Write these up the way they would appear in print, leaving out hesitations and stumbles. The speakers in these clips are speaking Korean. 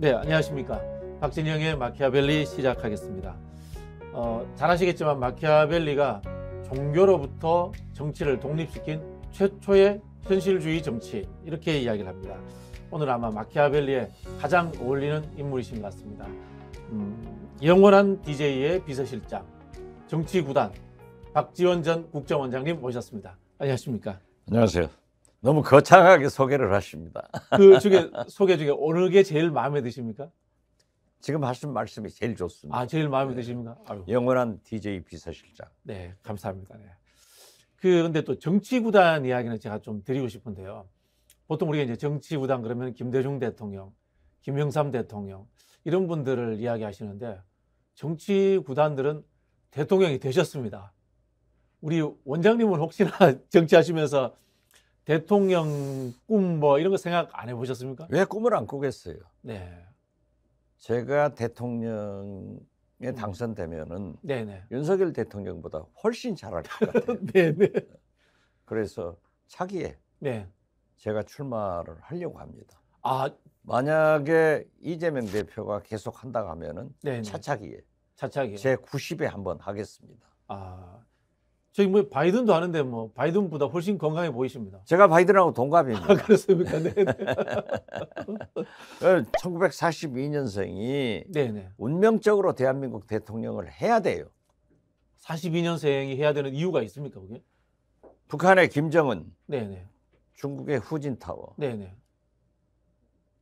네, 안녕하십니까. 박진영의 마키아벨리 시작하겠습니다. 잘 아시겠지만 마키아벨리가 종교로부터 정치를 독립시킨 최초의 현실주의 정치, 이렇게 이야기를 합니다. 오늘 아마 마키아벨리에 가장 어울리는 인물이신 것 같습니다. 영원한 DJ의 비서실장, 정치구단 박지원 전 국정원장님 모셨습니다. 안녕하십니까? 안녕하세요. 너무 거창하게 소개를 하십니다. 그 중에 소개 중에 어느 게 제일 마음에 드십니까? 지금 하신 말씀이 제일 좋습니다. 아, 제일 마음에 드십니까? 아유. 영원한 DJ 비서실장. 네, 감사합니다. 네. 근데 또 정치구단 이야기는 제가 좀 드리고 싶은데요. 보통 우리가 이제 정치구단 그러면 김대중 대통령, 김영삼 대통령 이런 분들을 이야기하시는데 정치구단들은 대통령이 되셨습니다. 우리 원장님은 혹시나 정치하시면서 대통령 꿈 뭐 이런 거 생각 안 해보셨습니까? 왜 꿈을 안 꾸겠어요? 네. 제가 대통령에 당선되면은 네네. 윤석열 대통령보다 훨씬 잘할 것 같아요. 네네. 그래서 차기에 네. 제가 출마를 하려고 합니다. 아, 만약에 이재명 대표가 계속 한다고 하면은 네네. 차차기에 제 90에 한번 하겠습니다. 아. 저희 뭐 바이든도 하는데 뭐 바이든보다 훨씬 건강해 보이십니다. 제가 바이든하고 동갑입니다. 아, 그렇습니까? 네. 1942년생이 네네. 운명적으로 대한민국 대통령을 해야 돼요. 42년생이 해야 되는 이유가 있습니까, 그게? 북한의 김정은, 네네. 중국의 후진타오, 네네.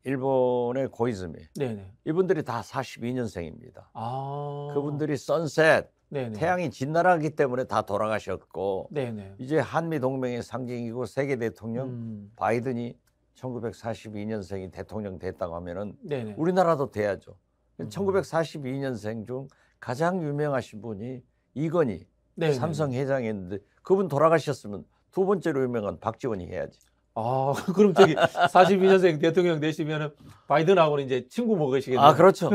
일본의 고이즈미, 네네. 이분들이 다 42년생입니다. 아... 그분들이 선셋. 네네. 태양이 진나라기 때문에 다 돌아가셨고 네네. 이제 한미동맹의 상징이고 세계 대통령 바이든이 1942년생이 대통령 됐다고 하면은 네네. 우리나라도 돼야죠. 1942년생 중 가장 유명하신 분이 이건희 네네. 삼성 회장이었는데 그분 돌아가셨으면 두 번째로 유명한 박지원이 해야지. 아, 그럼 저기 42년생 대통령 되시면은 바이든하고는 이제 친구 먹으시겠네요. 아, 그렇죠.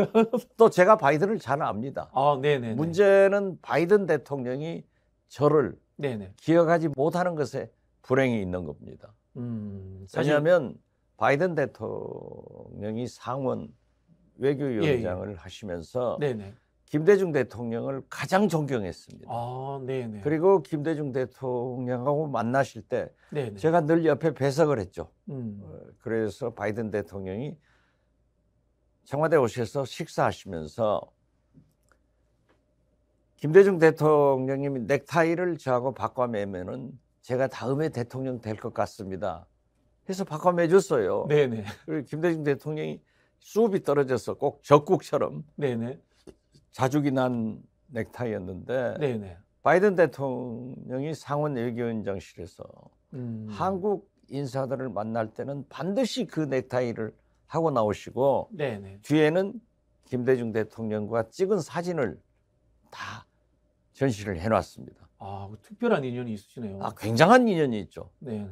또 제가 바이든을 잘 압니다. 아, 네네. 문제는 바이든 대통령이 저를 네네. 기억하지 못하는 것에 불행이 있는 겁니다. 왜냐하면 바이든 대통령이 상원 외교위원장을 예, 예. 하시면서 네네. 김대중 대통령을 가장 존경했습니다. 아, 네네. 그리고 김대중 대통령하고 만나실 때 네네. 제가 늘 옆에 배석을 했죠. 그래서 바이든 대통령이 청와대 오셔서 식사하시면서 김대중 대통령님이 넥타이를 저하고 바꿔 매면은 제가 다음에 대통령 될 것 같습니다. 해서 바꿔 매줬어요. 네네. 그리고 김대중 대통령이 수업이 떨어져서 꼭 적국처럼 네네. 자죽이 난 넥타이였는데 네네. 바이든 대통령이 상원 외교위원장실에서 한국 인사들을 만날 때는 반드시 그 넥타이를 하고 나오시고 네네. 뒤에는 김대중 대통령과 찍은 사진을 다 전시를 해놨습니다. 아, 특별한 인연이 있으시네요. 아, 굉장한 인연이 있죠. 네네.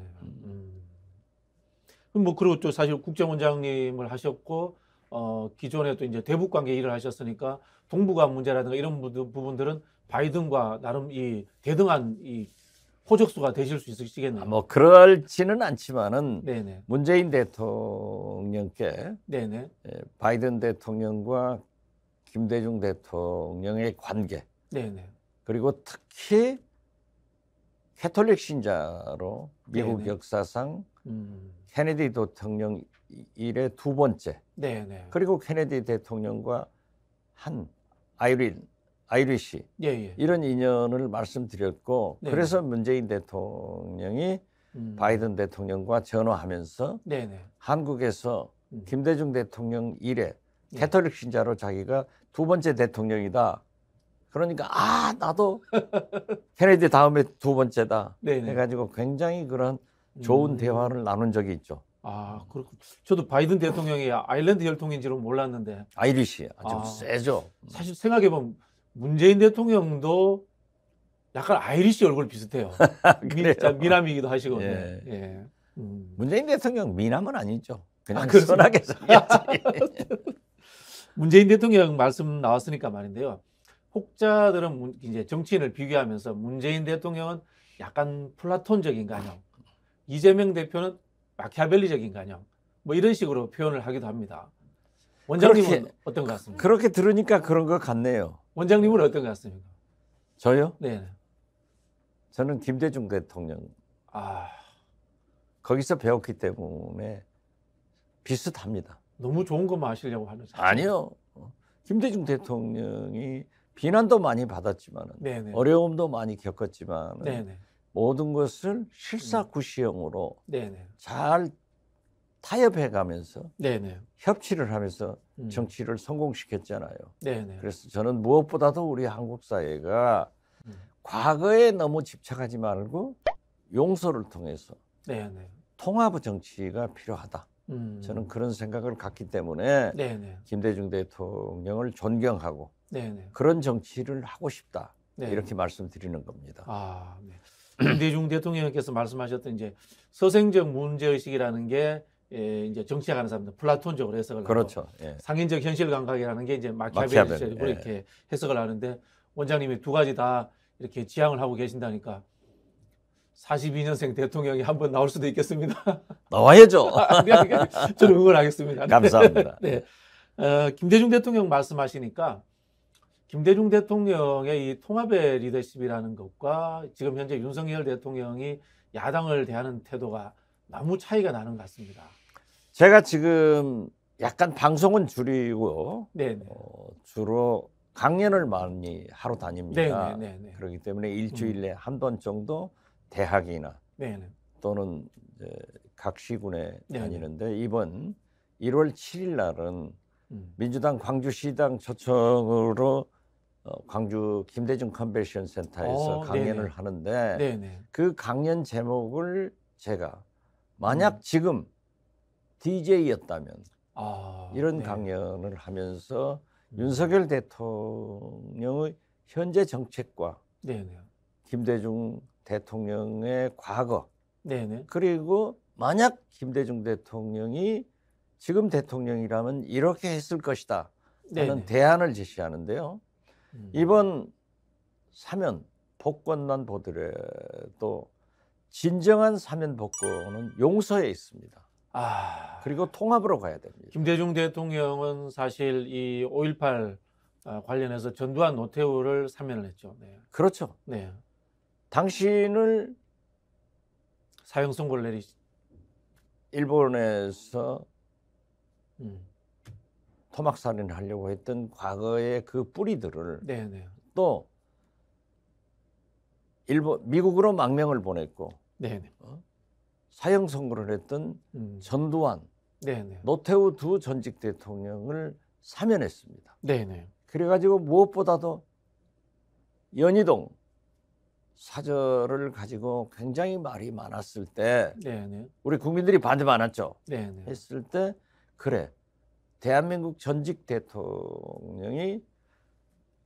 뭐 그리고 또 사실 국정원장님을 하셨고 기존에 또 이제 대북 관계 일을 하셨으니까 동북아 문제라든가 이런 부분들은 바이든과 나름 이 대등한 이 호적수가 되실 수 있으시겠네요. 아, 뭐 그럴지는 않지만은 네네. 문재인 대통령께 네네. 바이든 대통령과 김대중 대통령의 관계 네네. 그리고 특히 캐톨릭 신자로 미국 네네. 역사상 케네디 대통령 이래 두 번째. 네네. 그리고 케네디 대통령과 한 아이리시 예예. 이런 인연을 말씀드렸고 네네. 그래서 문재인 대통령이 바이든 대통령과 전화하면서 네네. 한국에서 김대중 대통령 이래 캐톨릭 신자로 자기가 두 번째 대통령이다. 그러니까 아, 나도 케네디 다음에 두 번째다. 네네. 해가지고 굉장히 그런 좋은 대화를 나눈 적이 있죠. 아, 그렇군. 저도 바이든 대통령이 아일랜드 혈통인지는 몰랐는데. 아이리시 아주 세죠. 사실 생각해 보면 문재인 대통령도 약간 아이리시 얼굴 비슷해요. 미남이기도 하시고. 예. 예. 문재인 대통령 미남은 아니죠. 그냥 선하게 생겼지. 문재인 대통령 말씀 나왔으니까 말인데요. 혹자들은 이제 정치인을 비교하면서 문재인 대통령은 약간 플라톤적인 가형, 이재명 대표는 마키아벨리적인 가형, 뭐 이런 식으로 표현을 하기도 합니다. 원장님은 그렇게, 어떤 것 같습니까? 그렇게 들으니까 그런 것 같네요. 원장님은 어떤 것 같습니까? 저요? 네. 저는 김대중 대통령. 아. 거기서 배웠기 때문에 비슷합니다. 너무 좋은 것만 하시려고 하는 사람. 아니요. 김대중 대통령이 비난도 많이 받았지만 어려움도 많이 겪었지만 모든 것을 실사구시형으로 잘 타협해가면서 협치를 하면서 정치를 성공시켰잖아요. 그래서 저는 무엇보다도 우리 한국 사회가 과거에 너무 집착하지 말고 용서를 통해서 통합의 정치가 필요하다. 저는 그런 생각을 갖기 때문에 김대중 대통령을 존경하고 그런 정치를 하고 싶다. 이렇게 말씀드리는 겁니다. 아, 네. 김대중 대통령께서 말씀하셨던 이제 서생적 문제의식이라는 게 이제 정치학하는 사람들 플라톤적으로 해석을 그렇죠. 하고 예. 상인적 현실 감각이라는 게 이제 마키아벨리 예. 이렇게 해석을 하는데 원장님이 두 가지 다 이렇게 지향을 하고 계신다니까 42년생 대통령이 한번 나올 수도 있겠습니다. 나와야죠. 저는 응원하겠습니다. 감사합니다. 네. 김대중 대통령 말씀하시니까 김대중 대통령의 이 통합의 리더십이라는 것과 지금 현재 윤석열 대통령이 야당을 대하는 태도가 너무 차이가 나는 것 같습니다. 제가 지금 약간 방송은 줄이고 주로 강연을 많이 하러 다닙니다. 네네네네. 그렇기 때문에 일주일에 한 번 정도 대학이나 네네. 또는 이제 각 시군에 네네. 다니는데 이번 1월 7일 날은 민주당 광주시당 초청으로 광주 김대중 컨벤션 센터에서 강연을 네네. 하는데 네네. 그 강연 제목을 제가 만약 지금 DJ였다면 이런 네. 강연을 하면서 윤석열 대통령의 현재 정책과 네네. 김대중 대통령의 과거 네네. 그리고 만약 김대중 대통령이 지금 대통령이라면 이렇게 했을 것이다 하는 네네. 대안을 제시하는데요. 이번 사면 복권만 보더라도 진정한 사면 복권은 용서에 있습니다. 아, 그리고 통합으로 가야 됩니다. 김대중 대통령은 사실 이 5.18 관련해서 전두환 노태우를 사면을 했죠. 네. 그렇죠. 네. 당신을 사형 선고를 내리시 일본에서 토막살인을 하려고 했던 과거의 그 뿌리들을 네네. 또 일본 미국으로 망명을 보냈고 네네. 사형 선고를 했던 전두환, 네네. 노태우 두 전직 대통령을 사면했습니다. 네네. 그래가지고 무엇보다도 연희동 사절을 가지고 굉장히 말이 많았을 때 네네. 우리 국민들이 반대 많았죠. 네네. 했을 때 그래 대한민국 전직 대통령이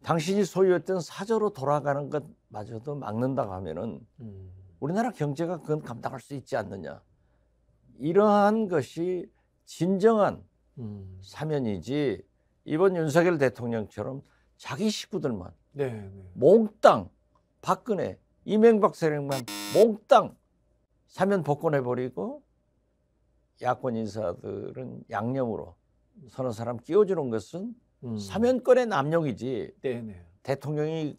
당신이 소유했던 사저로 돌아가는 것마저도 막는다고 하면은 우리나라 경제가 그건 감당할 수 있지 않느냐. 이러한 것이 진정한 사면이지 이번 윤석열 대통령처럼 자기 식구들만 네네. 몽땅 박근혜 이명박 세력만 몽땅 사면 복권해버리고 야권 인사들은 양념으로 서너 사람 끼워주는 것은 사면권의 남용이지 네네. 대통령이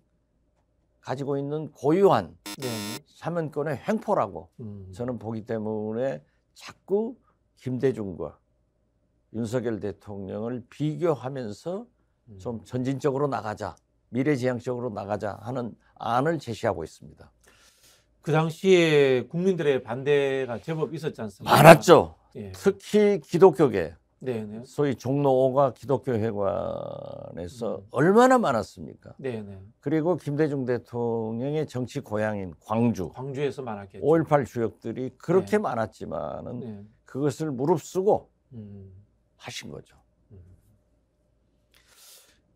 가지고 있는 고유한 네네. 사면권의 횡포라고 저는 보기 때문에 자꾸 김대중과 윤석열 대통령을 비교하면서 좀 전진적으로 나가자 미래지향적으로 나가자 하는 안을 제시하고 있습니다. 그 당시에 국민들의 반대가 제법 있었지 않습니까? 많았죠. 예. 특히 기독교계 네네. 소위 종로가 기독교회관에서 얼마나 많았습니까? 네네. 그리고 김대중 대통령의 정치 고향인 광주, 광주에서 많았겠죠. 5.18 주역들이 그렇게 네. 많았지만은 네. 그것을 무릅쓰고 하신 거죠.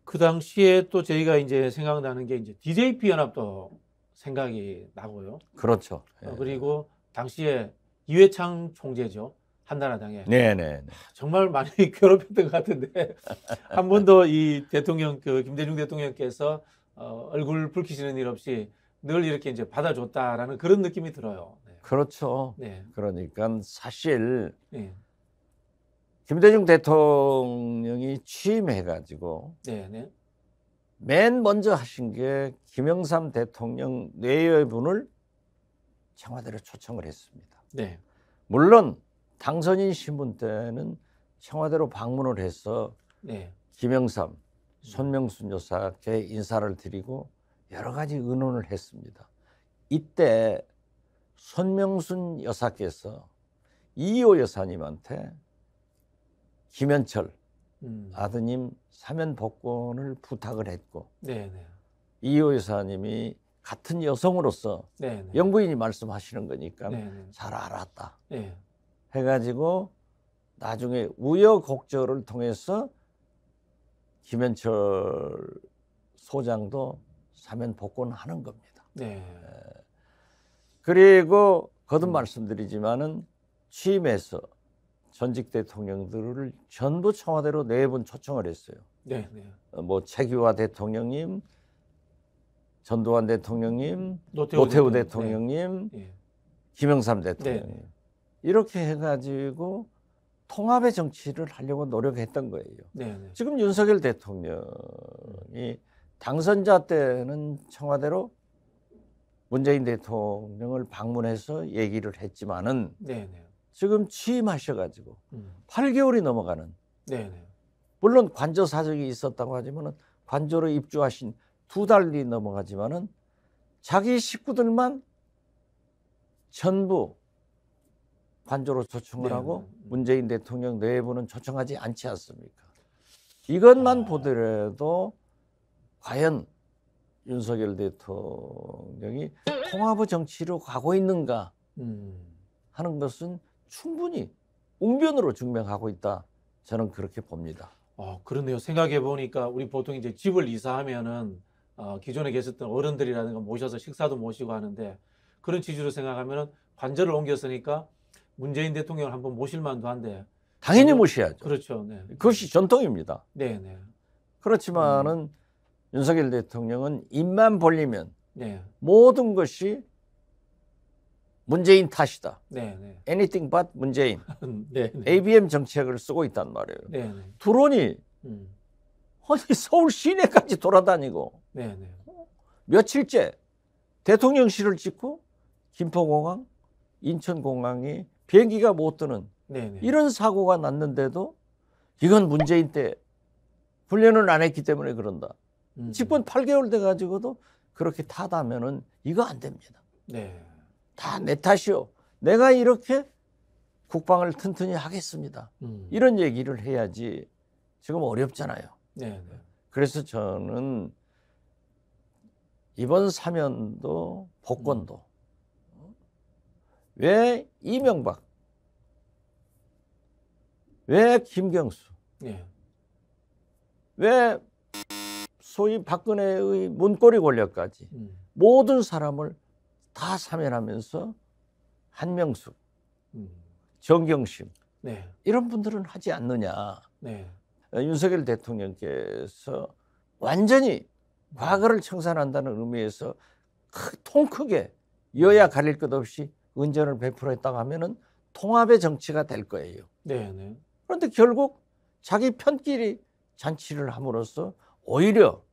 그 당시에 또 저희가 이제 생각나는 게 이제 DJP 연합도 생각이 나고요. 그렇죠. 네. 그리고 당시에 이회창 총재죠. 한나라당에. 네네. 정말 많이 괴롭혔던 것 같은데 한 번도 이 대통령 그 김대중 대통령께서 얼굴 붉히시는 일 없이 늘 이렇게 이제 받아줬다라는 그런 느낌이 들어요. 네. 그렇죠. 네. 그러니까 사실 네. 김대중 대통령이 취임해가지고 네네. 맨 먼저 하신 게 김영삼 대통령 내외분을 청와대로 초청을 했습니다. 네. 물론 당선인 신분 때는 청와대로 방문을 해서 네. 김영삼, 손명순 여사께 인사를 드리고 여러 가지 의논을 했습니다. 이때 손명순 여사께서 이호 여사님한테 김연철 아드님 사면 복권을 부탁을 했고 네네. 이호 여사님이 같은 여성으로서 네네. 영부인이 말씀하시는 거니까 네네. 잘 알았다 네네. 해가지고 나중에 우여곡절을 통해서 김연철 소장도 사면 복권하는 겁니다. 네. 예. 그리고 거듭 말씀드리지만은 취임해서 전직 대통령들을 전부 청와대로 네 분 초청을 했어요. 네. 뭐 최규하 대통령님, 전두환 대통령님, 노태우 대통령님, 네. 김영삼 대통령님 네. 이렇게 해가지고 통합의 정치를 하려고 노력했던 거예요. 네. 지금 윤석열 대통령이 당선자 때는 청와대로 문재인 대통령을 방문해서 얘기를 했지만은 네네. 지금 취임하셔가지고 8개월이 넘어가는 네네. 물론 관저 사적이 있었다고 하지만은 관저로 입주하신 2달이 넘어가지만은 자기 식구들만 전부 관저로 초청을 네네. 하고 문재인 대통령 내부는 초청하지 않지 않습니까? 이것만 보더라도 과연 윤석열 대통령이 통합의 정치로 가고 있는가 하는 것은 충분히 웅변으로 증명하고 있다. 저는 그렇게 봅니다. 그러네요. 생각해 보니까 우리 보통 이제 집을 이사하면은 기존에 계셨던 어른들이라든가 모셔서 식사도 모시고 하는데 그런 취지로 생각하면은 관저를 옮겼으니까 문재인 대통령을 한번 모실 만도 한데 당연히 모셔야죠. 그렇죠. 네. 그것이 전통입니다. 네, 네. 그렇지만은 윤석열 대통령은 입만 벌리면 네. 모든 것이 문재인 탓이다. 네, 네. Anything but 문재인. 네, 네. ABM 정책을 쓰고 있단 말이에요. 네, 네. 드론이 아니 서울 시내까지 돌아다니고 네, 네. 며칠째 대통령실을 찍고 김포공항, 인천공항이 비행기가 못 뜨는 네, 네. 이런 사고가 났는데도 이건 문재인 때 훈련을 안 했기 때문에 그런다. 집권 8개월 돼가지고도 그렇게 타다면은 이거 안 됩니다. 네. 다 내 탓이요. 내가 이렇게 국방을 튼튼히 하겠습니다. 이런 얘기를 해야지 지금 어렵잖아요. 네, 네. 그래서 저는 이번 사면도 복권도 왜 이명박, 왜 김경수, 네. 왜 소위 박근혜의 문고리 권력까지 모든 사람을 다 사면하면서 한명숙, 정경심 네. 이런 분들은 하지 않느냐. 네. 윤석열 대통령께서 완전히 과거를 청산한다는 의미에서 통크게 여야 가릴 것 없이 은전을 베풀었다고 하면은 통합의 정치가 될 거예요. 네, 네. 그런데 결국 자기 편끼리 잔치를 함으로써 오히려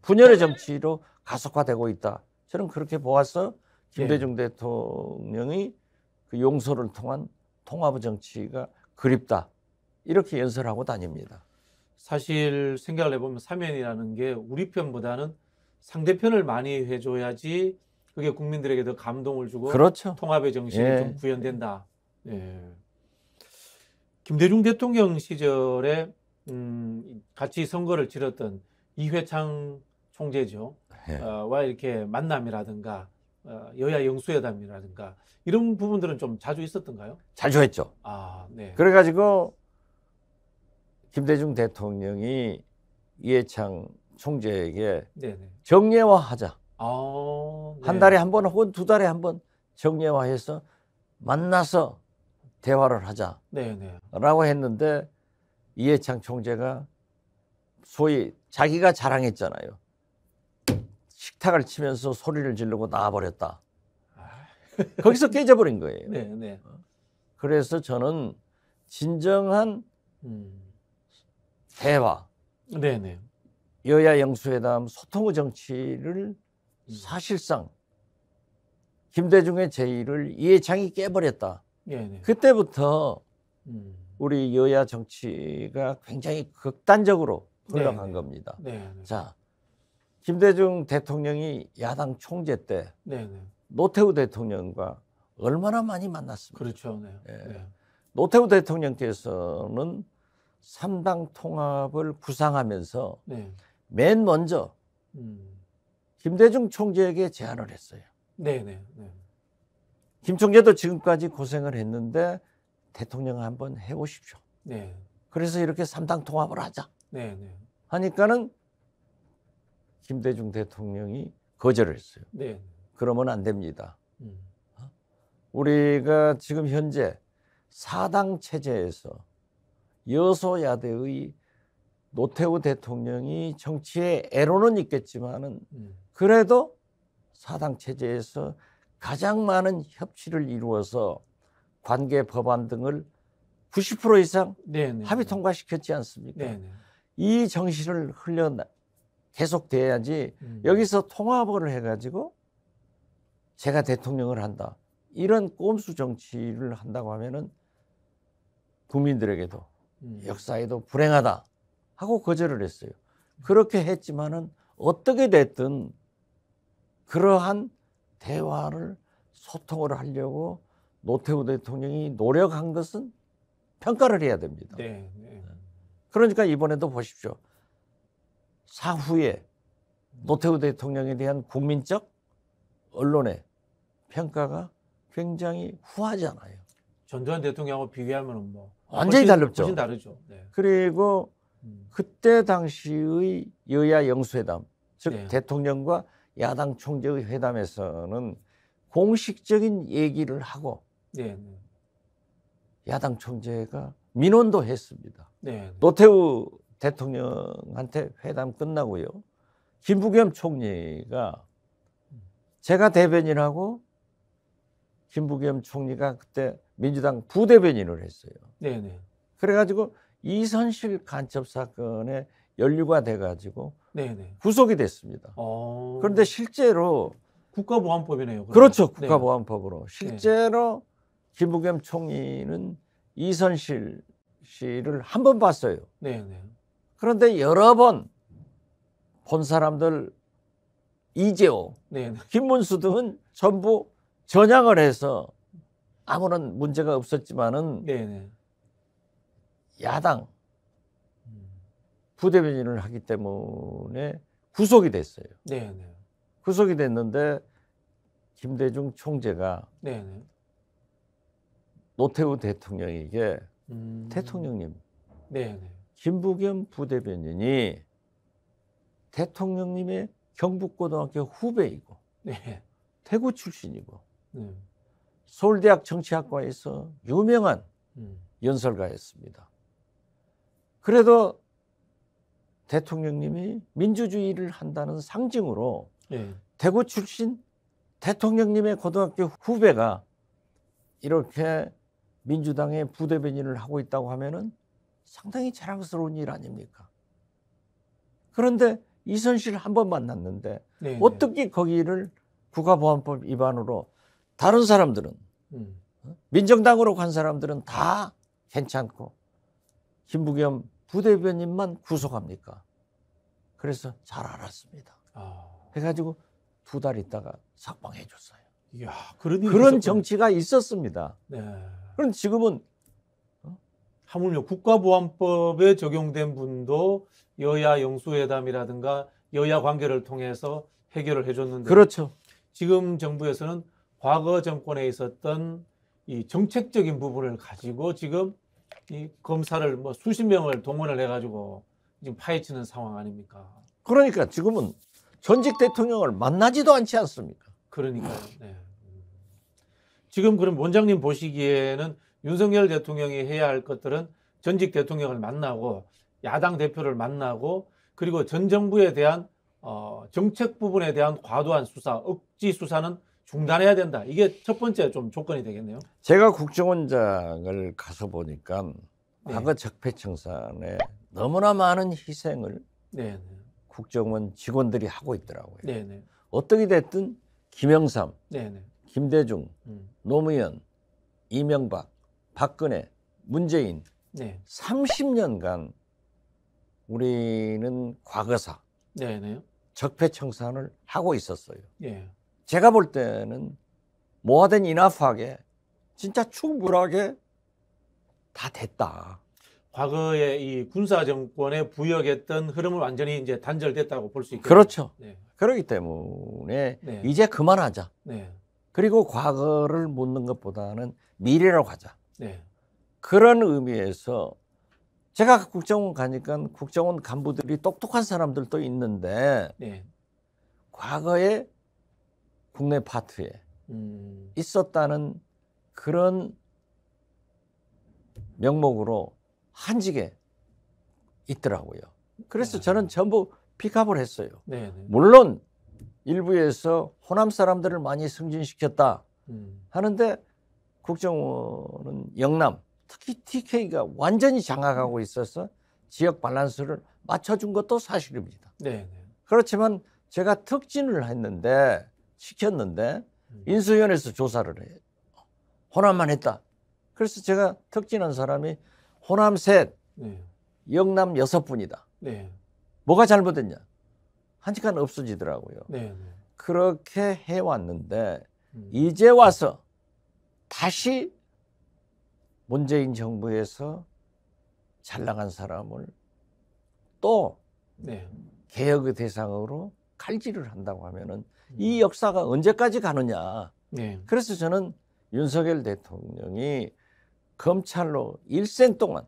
분열의 정치로 가속화되고 있다. 저는 그렇게 보아서 김대중 네. 대통령이 그 용서를 통한 통합의 정치가 그립다. 이렇게 연설하고 다닙니다. 사실 생각을 해보면 사면이라는 게 우리 편보다는 상대편을 많이 해줘야지 그게 국민들에게 더 감동을 주고 그렇죠. 통합의 정신이 예. 좀 구현된다. 예. 김대중 대통령 시절에 같이 선거를 치렀던 이회창 총재죠. 네. 와 이렇게 만남이라든가 여야 영수회담이라든가 이런 부분들은 좀 자주 있었던가요? 자주 했죠. 아, 네. 그래가지고 김대중 대통령이 이회창 총재에게 네네. 정례화하자. 아, 네. 한 달에 한 번 혹은 두 달에 한 번 정례화해서 만나서 대화를 하자. 네네. 라고 했는데 이해창 총재가 소위 자기가 자랑했잖아요. 식탁을 치면서 소리를 지르고 나와버렸다. 거기서 깨져버린 거예요. 네, 네. 그래서 저는 진정한 대화, 네네. 여야 영수회담, 소통의 정치를 사실상 김대중의 제의를 이해창이 깨버렸다. 네네. 그때부터 우리 여야 정치가 굉장히 극단적으로 흘러간 네네. 겁니다. 네네. 자, 김대중 대통령이 야당 총재 때 네네. 노태우 대통령과 얼마나 많이 만났습니까? 그렇죠. 네. 예. 네. 노태우 대통령께서는 3당 통합을 구상하면서 네. 맨 먼저 김대중 총재에게 제안을 했어요. 네, 네, 네. 김 총재도 지금까지 고생을 했는데 대통령 한번 해보십시오. 네. 그래서 이렇게 3당 통합을 하자. 네, 네. 하니까는 김대중 대통령이 거절을 했어요. 네. 그러면 안 됩니다. 우리가 지금 현재 4당 체제에서 여소야대의 노태우 대통령이 정치에 애로는 있겠지만은 그래도 4당 체제에서 가장 많은 협치를 이루어서 관계 법안 등을 90% 이상 네네. 합의 통과시켰지 않습니까? 네네. 이 정신을 계속 돼야지 여기서 통합을 해가지고 제가 대통령을 한다. 이런 꼼수 정치를 한다고 하면은 국민들에게도 역사에도 불행하다 하고 거절을 했어요. 그렇게 했지만은 어떻게 됐든 그러한 대화를 소통을 하려고 노태우 대통령이 노력한 것은 평가를 해야 됩니다. 네, 네. 그러니까 이번에도 보십시오. 사후에 노태우 대통령에 대한 국민적 언론의 평가가 굉장히 후하잖아요. 전두환 대통령하고 비교하면 뭐 완전히 다르죠. 훨씬 다르죠. 네. 그리고 그때 당시의 여야 영수회담, 즉 네. 대통령과 야당 총재의 회담에서는 공식적인 얘기를 하고 네. 야당 총재가 민원도 했습니다. 네. 노태우 대통령한테 회담 끝나고요. 김부겸 총리가 제가 대변인하고 김부겸 총리가 그때 민주당 부대변인을 했어요. 네네. 그래가지고 이선실 간첩 사건에 연루가 돼가지고 네네. 구속이 됐습니다. 오. 그런데 실제로 국가보안법이네요. 그러면. 그렇죠. 국가보안법으로. 네. 실제로 김부겸 총리는 이선실 씨를 한 번 봤어요. 네네. 그런데 여러 번 본 사람들 이재호, 네네. 김문수 등은 전부 전향을 해서 아무런 문제가 없었지만은 네네. 야당 부대변인을 하기 때문에 구속이 됐어요. 네네. 구속이 됐는데 김대중 총재가 네네. 노태우 대통령에게 대통령님, 네네. 김부겸 부대변인이 대통령님의 경북고등학교 후배이고 네. 태구 출신이고 서울대학 정치학과에서 유명한 연설가였습니다. 그래도 대통령님이 민주주의를 한다는 상징으로 네. 대구 출신 대통령님의 고등학교 후배가 이렇게 민주당의 부대변인을 하고 있다고 하면은 상당히 자랑스러운 일 아닙니까? 그런데 이선실 한 번 만났는데 네네. 어떻게 거기를 국가보안법 위반으로 다른 사람들은 민정당으로 간 사람들은 다 괜찮고 김부겸 부대변인만 구속합니까? 그래서 잘 알았습니다. 아. 해가지고 2달 있다가 석방해 줬어요. 이야, 그런 정치가 있었습니다. 네. 그럼 지금은 하물며 국가보안법에 적용된 분도 여야 영수회담이라든가 여야 관계를 통해서 해결을 해줬는데 그렇죠. 지금 정부에서는 과거 정권에 있었던 이 정책적인 부분을 가지고 지금 이 검사를 뭐 수십 명을 동원을 해가지고 지금 파헤치는 상황 아닙니까? 그러니까 지금은 전직 대통령을 만나지도 않지 않습니까? 그러니까요. 네. 지금 그럼 원장님 보시기에는 윤석열 대통령이 해야 할 것들은 전직 대통령을 만나고 야당 대표를 만나고 그리고 전 정부에 대한 정책 부분에 대한 과도한 수사, 억지 수사는 중단해야 된다. 이게 첫 번째 좀 조건이 되겠네요. 제가 국정원장을 가서 보니까 과거 적폐청산에 너무나 많은 희생을 국정원 직원들이 하고 있더라고요. 네네. 어떻게 됐든 김영삼, 네네. 김대중, 노무현, 이명박, 박근혜, 문재인 네. 30년간 우리는 과거사, 네네. 적폐청산을 하고 있었어요. 네. 제가 볼 때는 more than enough하게 진짜 충분하게 다 됐다. 과거의 이 군사 정권에 부역했던 흐름을 완전히 이제 단절됐다고 볼 수 있겠죠. 그렇죠. 네. 그렇기 때문에 네. 이제 그만하자. 네. 그리고 과거를 묻는 것보다는 미래로 가자. 네. 그런 의미에서 제가 국정원 가니까 국정원 간부들이 똑똑한 사람들도 있는데 네. 과거에 국내 파트에 있었다는 그런 명목으로 한직에 있더라고요. 그래서 저는 전부 픽업을 했어요. 네네. 물론 일부에서 호남 사람들을 많이 승진시켰다 하는데 국정원은 영남, 특히 TK가 완전히 장악하고 있어서 지역 밸런스를 맞춰준 것도 사실입니다. 네네. 그렇지만 제가 특진을 했는데 시켰는데 인수위원회에서 조사를 해요. 호남만 했다. 그래서 제가 특진한 사람이 호남 셋, 네. 영남 6분이다. 네. 뭐가 잘못됐냐? 한직간 없어지더라고요. 네. 그렇게 해왔는데 이제 와서 다시 문재인 정부에서 잘 나간 사람을 또 네. 개혁의 대상으로 칼질을 한다고 하면은 이 역사가 언제까지 가느냐. 네. 그래서 저는 윤석열 대통령이 검찰로 일생 동안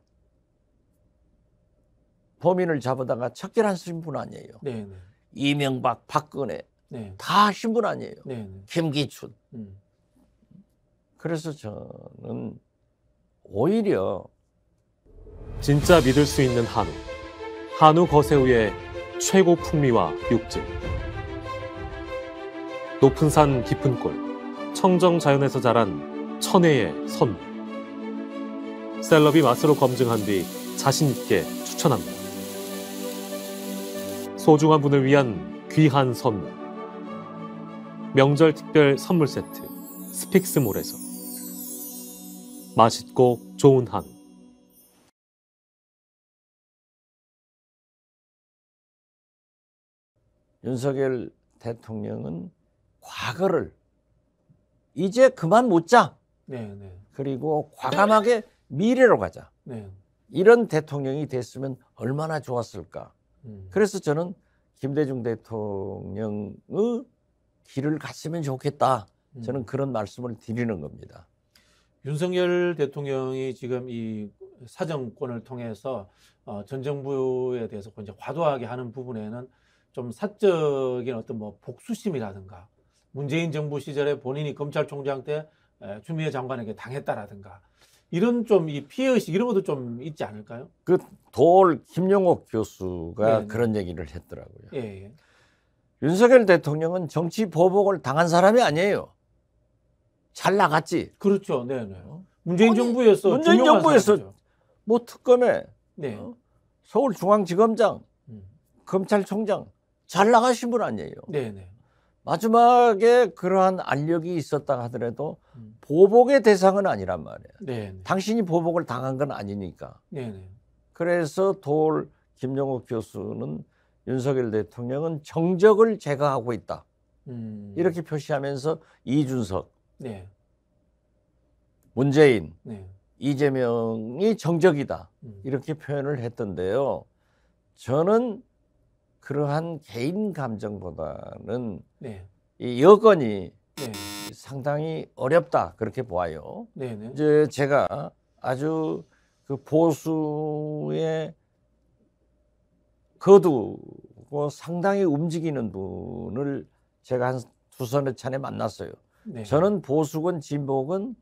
범인을 잡아다가 척결하신 분 아니에요. 네네. 이명박, 박근혜 네. 다 하신 분 아니에요. 네네. 김기춘. 그래서 저는 오히려 진짜 믿을 수 있는 한우. 한우 거세우의 최고 풍미와 육질. 높은 산 깊은 꼴, 청정 자연에서 자란 천혜의 선물. 셀럽이 맛으로 검증한 뒤 자신 있게 추천합니다. 소중한 분을 위한 귀한 선물. 명절 특별 선물 세트 스픽스몰에서 맛있고 좋은 한우. 윤석열 대통령은 과거를 이제 그만 묻자. 네네. 그리고 과감하게 미래로 가자. 네. 이런 대통령이 됐으면 얼마나 좋았을까. 그래서 저는 김대중 대통령의 길을 갔으면 좋겠다. 저는 그런 말씀을 드리는 겁니다. 윤석열 대통령이 지금 이 사정권을 통해서 전 정부에 대해서 이제 과도하게 하는 부분에는 좀 사적인 어떤 뭐 복수심이라든가 문재인 정부 시절에 본인이 검찰총장 때 추미애 장관에게 당했다라든가 이런 좀 이 피해의식 이런 것도 좀 있지 않을까요? 그 도올 김용옥 교수가 네네. 그런 얘기를 했더라고요. 예예. 윤석열 대통령은 정치 보복을 당한 사람이 아니에요. 잘 나갔지. 그렇죠. 네네. 문재인 정부에서 문재인 정부에서 사람이죠. 뭐 특검에 네. 서울중앙지검장, 검찰총장 잘 나가신 분 아니에요. 네네. 마지막에 그러한 알력이 있었다 하더라도 보복의 대상은 아니란 말이에요. 네네. 당신이 보복을 당한 건 아니니까. 네네. 그래서 도올 김용옥 교수는 윤석열 대통령은 정적을 제거하고 있다. 이렇게 표시하면서 이준석, 네. 문재인, 네. 이재명이 정적이다. 이렇게 표현을 했던데요. 저는 그러한 개인 감정보다는 네. 이 여건이 네. 상당히 어렵다 그렇게 보아요. 네네. 이제 제가 아주 그 보수의 거두고 상당히 움직이는 분을 제가 한 두서너 차례 만났어요. 네. 저는 보수건 진보건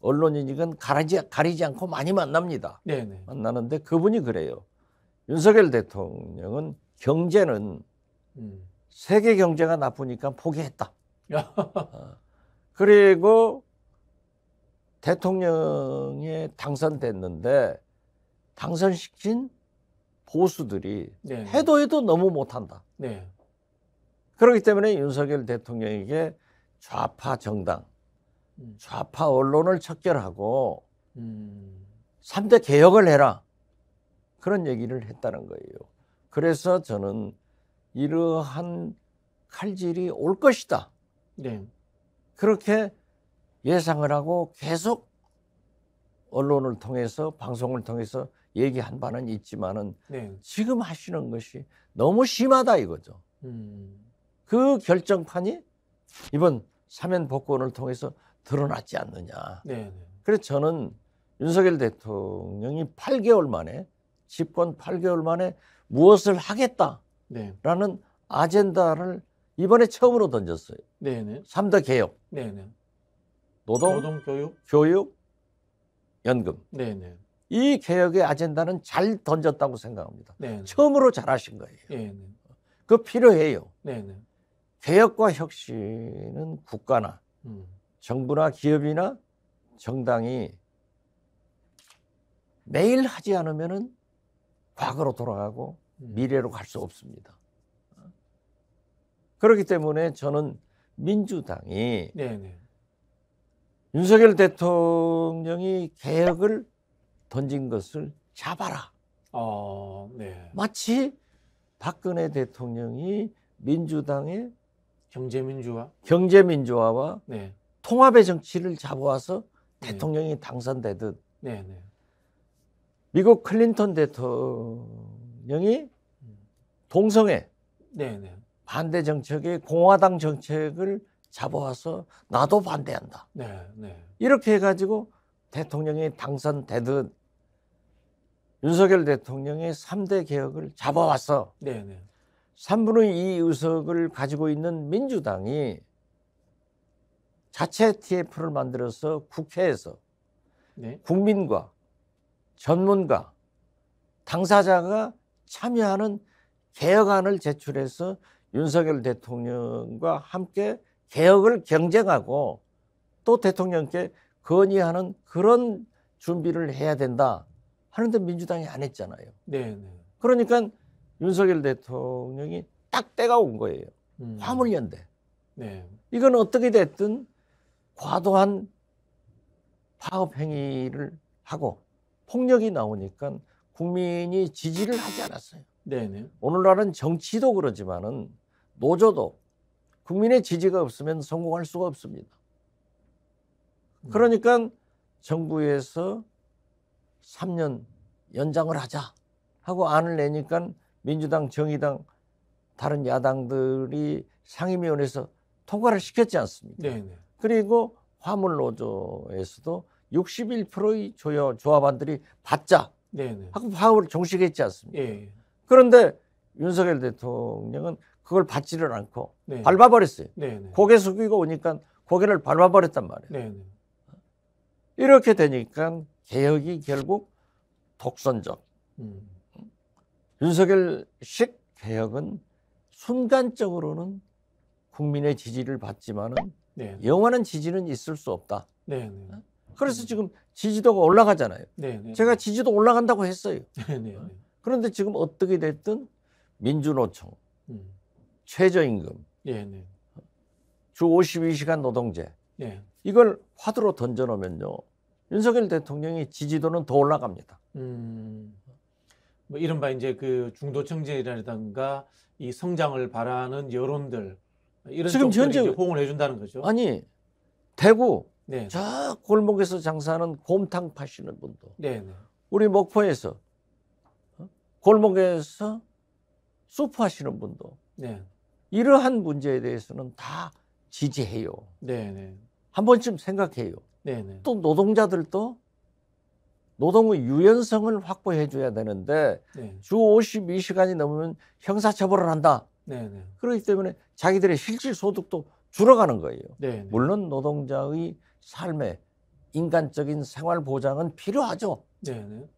언론인이건 가리지 않고 많이 만납니다. 네네. 만나는데 그분이 그래요. 윤석열 대통령은 경제는 세계 경제가 나쁘니까 포기했다. 그리고 대통령에 당선됐는데 당선시킨 보수들이 네. 해도 해도 너무 못한다. 네. 그렇기 때문에 윤석열 대통령에게 좌파 정당, 좌파 언론을 척결하고 3대 개혁을 해라. 그런 얘기를 했다는 거예요. 그래서 저는 이러한 칼질이 올 것이다. 네. 그렇게 예상을 하고 계속 언론을 통해서 방송을 통해서 얘기한 바는 있지만은 네. 지금 하시는 것이 너무 심하다 이거죠. 그 결정판이 이번 사면 복권을 통해서 드러났지 않느냐. 네. 그래서 저는 윤석열 대통령이 8개월 만에 집권 8개월 만에 무엇을 하겠다라는 네. 아젠다를 이번에 처음으로 던졌어요. 네, 네. 3대 개혁. 네, 네. 노동, 교육, 연금. 네, 네. 이 개혁의 아젠다는 잘 던졌다고 생각합니다. 네네. 처음으로 잘하신 거예요. 네네. 그거 필요해요. 네네. 개혁과 혁신은 국가나 정부나 기업이나 정당이 매일 하지 않으면은 과거로 돌아가고 미래로 갈 수 없습니다. 그렇기 때문에 저는 민주당이 네네. 윤석열 대통령이 개혁을 던진 것을 잡아라. 네. 마치 박근혜 대통령이 민주당의 경제민주화와 네. 통합의 정치를 잡아와서 대통령이 네. 당선되듯 네, 네. 미국 클린턴 대통령이 동성애 네, 네. 반대 정책의 공화당 정책을 잡아와서 나도 반대한다. 네, 네. 이렇게 해가지고 대통령이 당선되듯 윤석열 대통령의 3대 개혁을 잡아와서 네, 네. 3분의 2 의석을 가지고 있는 민주당이 자체 TF를 만들어서 국회에서 네. 국민과 전문가, 당사자가 참여하는 개혁안을 제출해서 윤석열 대통령과 함께 개혁을 경쟁하고 또 대통령께 건의하는 그런 준비를 해야 된다 하는데 민주당이 안 했잖아요. 네네. 그러니까 윤석열 대통령이 딱 때가 온 거예요. 화물연대. 네. 이건 어떻게 됐든 과도한 파업 행위를 하고 폭력이 나오니까 국민이 지지를 하지 않았어요. 네네. 오늘날은 정치도 그러지만은 노조도 국민의 지지가 없으면 성공할 수가 없습니다. 그러니까 정부에서 3년 연장을 하자 하고 안을 내니까 민주당, 정의당, 다른 야당들이 상임위원회에서 통과를 시켰지 않습니까? 네네. 그리고 화물노조에서도 61%의 조합원들이 받자 네네. 하고 파업을 종식했지 않습니까? 예. 그런데 윤석열 대통령은 그걸 받지를 않고 네네. 밟아버렸어요. 네네. 고개 숙이고 오니까 고개를 밟아버렸단 말이에요. 네네. 이렇게 되니까 개혁이 결국 독선적. 윤석열식 개혁은 순간적으로는 국민의 지지를 받지만은 네네. 영원한 지지는 있을 수 없다. 네네. 그래서 지금 지지도가 올라가잖아요. 네네. 제가 지지도 올라간다고 했어요. 네네. 그런데 지금 어떻게 됐든 민주노총, 최저임금, 네네. 주 52시간 노동제. 네. 이걸 화두로 던져놓으면요. 윤석열 대통령이 지지도는 더 올라갑니다. 뭐 이른바 이제 그 중도층들이라든가 이 성장을 바라는 여론들 이런 지금 현재 호응을 해준다는 거죠. 아니 대구 네. 저 골목에서 장사하는 곰탕 파시는 분도 네. 우리 목포에서 골목에서 수프 하시는 분도 네. 이러한 문제에 대해서는 다 지지해요. 네네. 한 번쯤 생각해요. 네네. 또 노동자들도 노동의 유연성을 확보해 줘야 되는데 네네. 주 52시간이 넘으면 형사처벌을 한다. 네네. 그렇기 때문에 자기들의 실질소득도 줄어가는 거예요. 네네. 물론 노동자의 삶에 인간적인 생활보장은 필요하죠. 네네.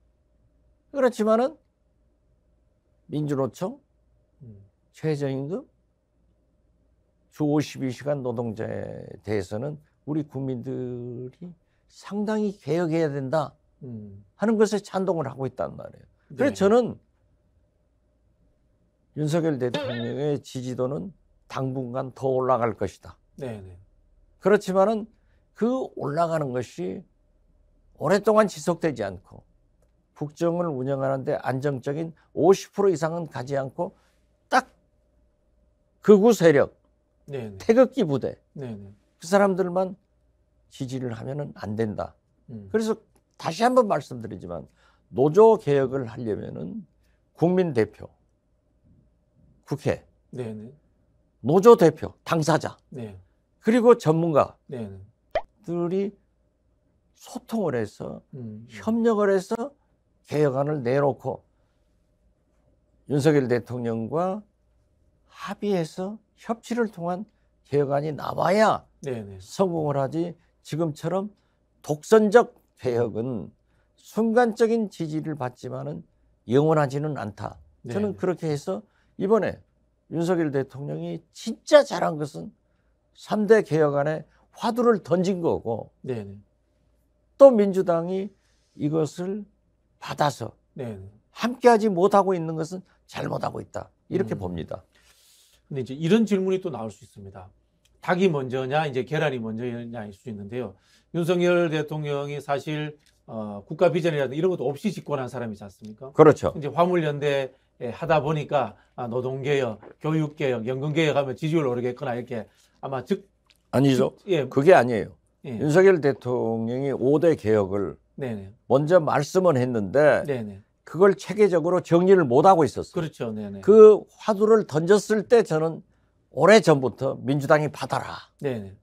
그렇지만은 민주노총, 최저임금, 주 52시간 노동자에 대해서는 우리 국민들이 상당히 개혁해야 된다 하는 것에 찬동을 하고 있단 말이에요. 그래서 네. 저는 윤석열 대통령의 지지도는 당분간 더 올라갈 것이다. 네네. 그렇지만은 그 올라가는 것이 오랫동안 지속되지 않고 국정을 운영하는데 안정적인 50% 이상은 가지 않고 딱 극우 세력, 네네. 태극기 부대 네네. 그 사람들만 지지를 하면은 안 된다. 그래서 다시 한번 말씀드리지만 노조 개혁을 하려면은 국민 대표, 국회, 네네. 노조 대표, 당사자, 네. 그리고 전문가들이 네네. 소통을 해서 협력을 해서 개혁안을 내놓고 윤석열 대통령과 합의해서 협치를 통한 개혁안이 나와야 네네. 성공을 하지 지금처럼 독선적 개혁은 순간적인 지지를 받지만은 영원하지는 않다. 네네. 저는 그렇게 해서 이번에 윤석열 대통령이 진짜 잘한 것은 3대 개혁안에 화두를 던진 거고 네네. 또 민주당이 이것을 받아서 네네. 함께하지 못하고 있는 것은 잘못하고 있다. 이렇게 봅니다. 근데 이제 이런 질문이 또 나올 수 있습니다. 닭이 먼저냐 이제 계란이 먼저냐일 수 있는데요. 윤석열 대통령이 사실 국가 비전이라든지 이런 것도 없이 집권한 사람이지 않습니까? 그렇죠. 이제 화물연대 하다 보니까 노동개혁, 교육개혁, 연금개혁하면 지지율 오르겠거나 이렇게 아마 아니죠. 예. 그게 아니에요. 예. 윤석열 대통령이 5대 개혁을 네네. 먼저 말씀은 했는데 네네. 그걸 체계적으로 정리를 못하고 있었어요. 그렇죠. 네네. 그 화두를 던졌을 때 저는 오래전부터 민주당이 받아라. 네네.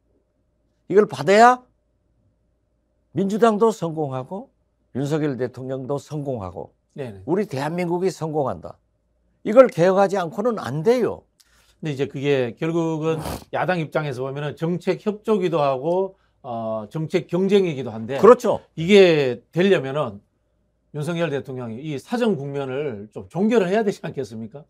이걸 받아야 민주당도 성공하고 윤석열 대통령도 성공하고 네네. 우리 대한민국이 성공한다. 이걸 개혁하지 않고는 안 돼요. 근데 이제 그게 결국은 야당 입장에서 보면은 정책 협조기도 하고 정책 경쟁이기도 한데 그렇죠. 이게 되려면은 윤석열 대통령이 이 사정 국면을 좀 종결을 해야 되지 않겠습니까?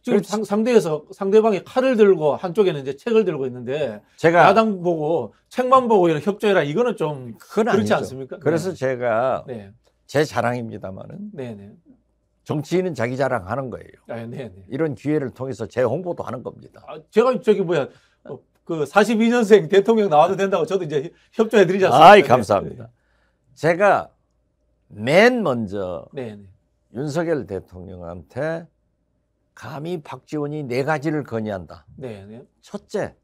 지금 상대방이 칼을 들고 한쪽에는 이제 책을 들고 있는데 제가 야당 보고 책만 보고 이런 협조해라 이거는 좀 그건 그렇지 아니죠. 않습니까? 그래서 네. 제가 네. 제 자랑입니다만은 네네. 정치인은 자기 자랑하는 거예요. 아, 네네. 이런 기회를 통해서 제 홍보도 하는 겁니다. 아, 제가 저기 그 42년생 대통령 나와도 된다고 저도 이제 협조해드리지 않습니까? 아이 감사합니다. 네. 제가 맨 먼저 네네. 윤석열 대통령한테 감히 박지원이 4가지를 건의한다. 네네. 첫째,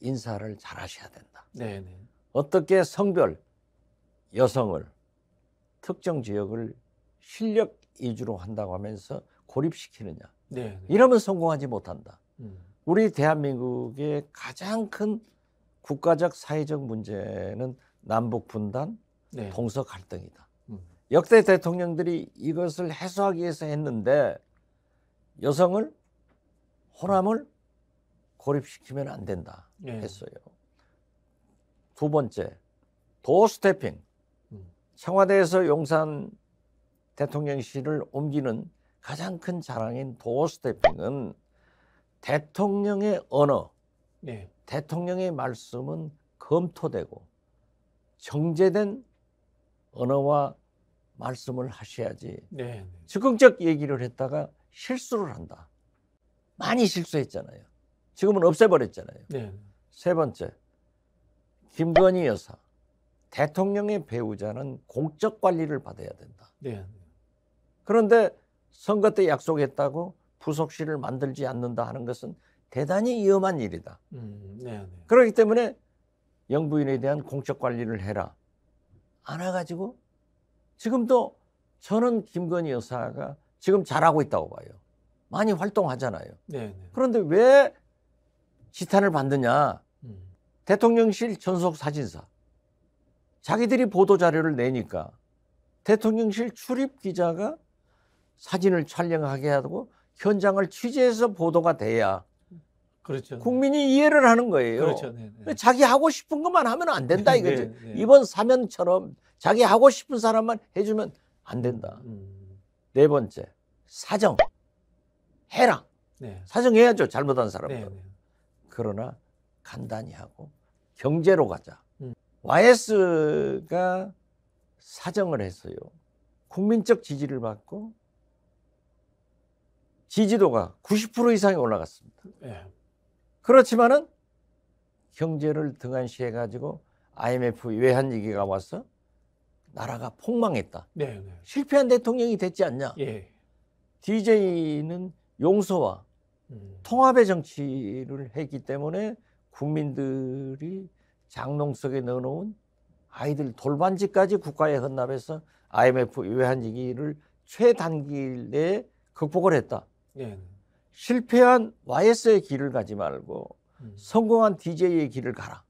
인사를 잘 하셔야 된다. 네네. 어떻게 성별, 여성을, 특정 지역을 실력 위주로 한다고 하면서 고립시키느냐. 네네. 이러면 성공하지 못한다. 우리 대한민국의 가장 큰 국가적 사회적 문제는 남북 분단, 네. 동서 갈등이다. 역대 대통령들이 이것을 해소하기 위해서 했는데 여성을, 호남을 고립시키면 안 된다 했어요. 네. 두 번째, 도어 스태핑. 청와대에서 용산 대통령실을 옮기는 가장 큰 자랑인 도어 스태핑은 대통령의 언어, 네. 대통령의 말씀은 검토되고 정제된 언어와 말씀을 하셔야지 네. 즉흥적 얘기를 했다가 실수를 한다. 많이 실수했잖아요. 지금은 없애버렸잖아요. 네. 세 번째, 김건희 여사. 대통령의 배우자는 공적 관리를 받아야 된다. 네. 그런데 선거 때 약속했다고 부속실을 만들지 않는다 하는 것은 대단히 위험한 일이다. 네. 그렇기 때문에 영부인에 대한 공적 관리를 해라. 안 해가지고 지금도 저는 김건희 여사가 지금 잘하고 있다고 봐요. 많이 활동하잖아요. 네. 그런데 왜 지탄을 받느냐. 대통령실 전속 사진사. 자기들이 보도자료를 내니까 대통령실 출입 기자가 사진을 촬영하게 하고 현장을 취재해서 보도가 돼야 그렇죠. 국민이 이해를 하는 거예요. 그렇죠. 네, 네. 자기 하고 싶은 것만 하면 안 된다 이거지. 네, 네. 이번 사면처럼 자기 하고 싶은 사람만 해주면 안 된다. 네 번째, 사정. 해라. 네. 사정해야죠. 잘못한 사람들. 네, 네. 그러나 간단히 하고 경제로 가자. YS가 사정을 했어요. 국민적 지지를 받고 지지도가 90% 이상이 올라갔습니다. 예. 그렇지만은 경제를 등한시해가지고 IMF 외환위기가 와서 나라가 폭망했다. 네, 네. 실패한 대통령이 됐지 않냐. 예. DJ는 용서와 통합의 정치를 했기 때문에 국민들이 장롱 속에 넣어놓은 아이들 돌반지까지 국가에 헌납해서 IMF 외환위기를 최단기 내에 극복을 했다. 네. 실패한 YS의 길을 가지 말고 성공한 DJ의 길을 가라.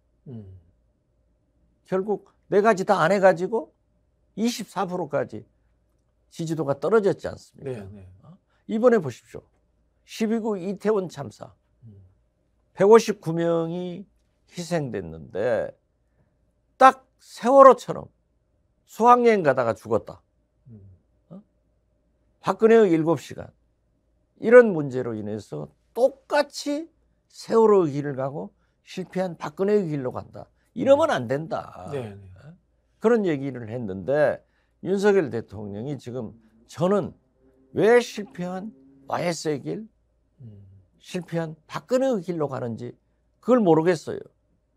결국 네 가지 다 안 해가지고 24%까지 지지도가 떨어졌지 않습니까? 네, 네. 이번에 보십시오. 12구 이태원 참사. 159명이 희생됐는데 딱 세월호처럼 수학여행 가다가 죽었다. 박근혜의 7시간. 이런 문제로 인해서 똑같이 세월호의 길을 가고 실패한 박근혜의 길로 간다. 이러면 안 된다. 네, 네. 그런 얘기를 했는데 윤석열 대통령이 지금 저는 왜 실패한 YS의 길, 실패한 박근혜의 길로 가는지 그걸 모르겠어요.